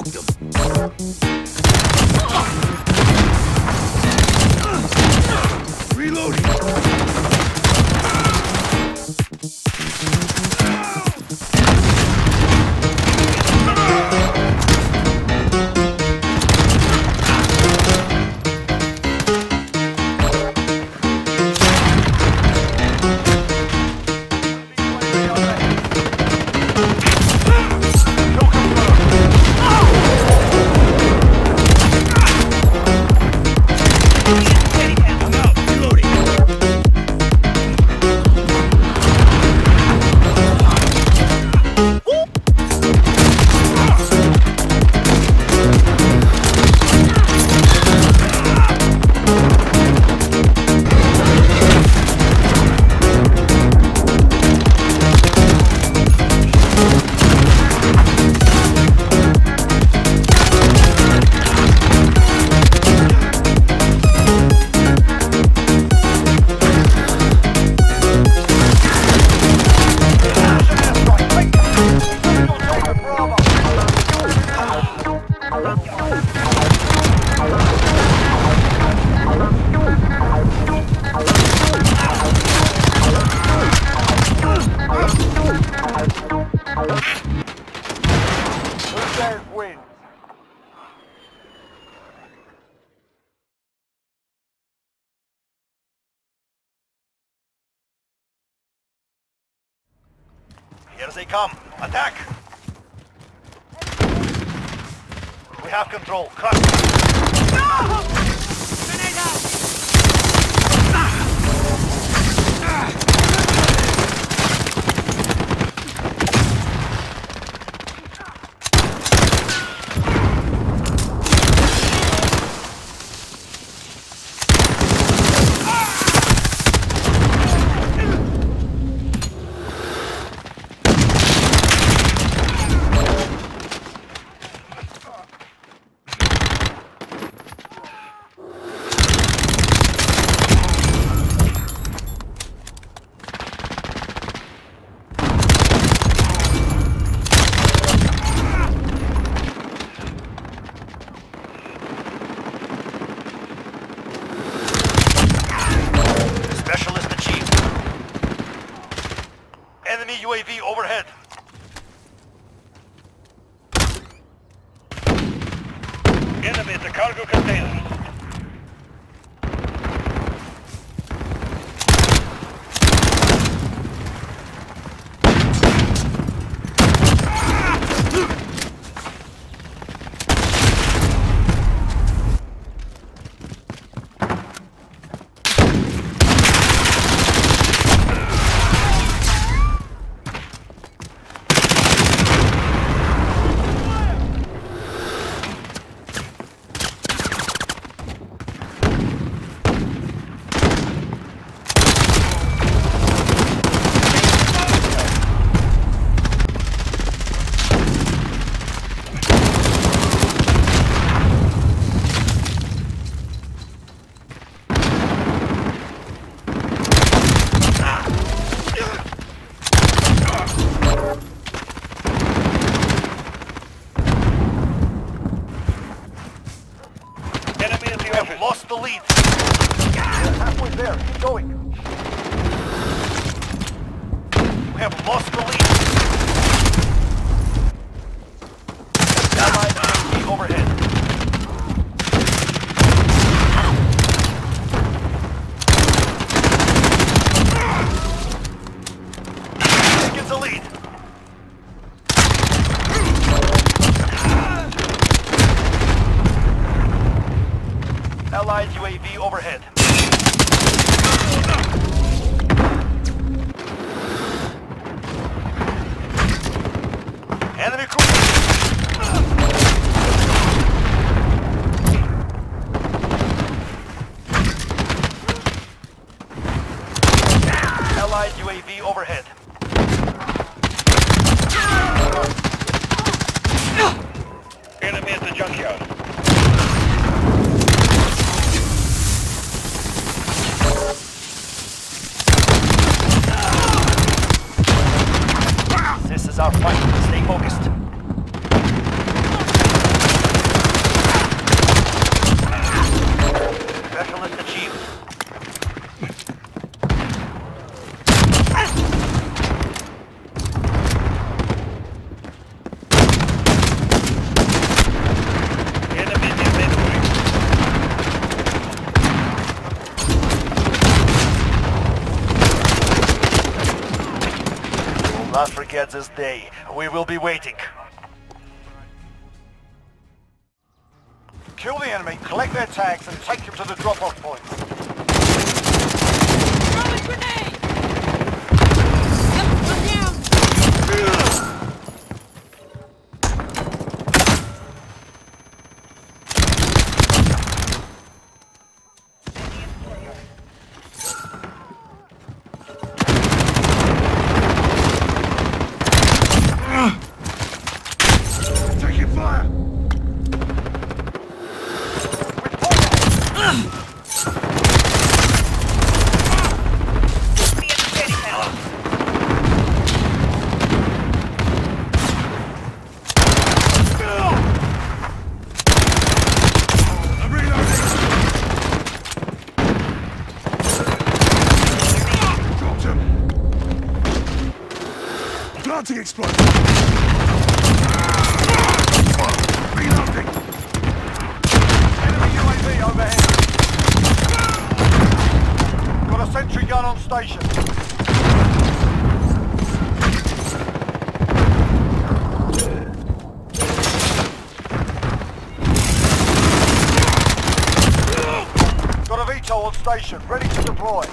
smoked them. Reloading. Here they come. Attack! We have control. Crush! No! Grenade out! UAV overhead. Enemy at the cargo container. Lost the lead. Halfway there. Keep going. We have lost the lead. Allied UAV overhead. Gets the lead. Allied UAV overhead. Enemy cruiser. Allied UAV overhead. Enemy at the junkyard. This is our fight. Stay focused. not forget this day. We will be waiting. Kill the enemy, collect their tags, and take them to the drop-off point. Throw a grenade! Station ready to deploy.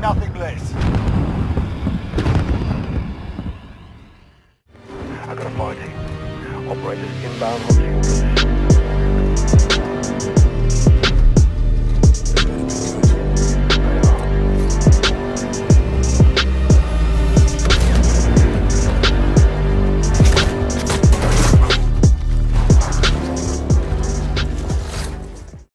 Nothing less.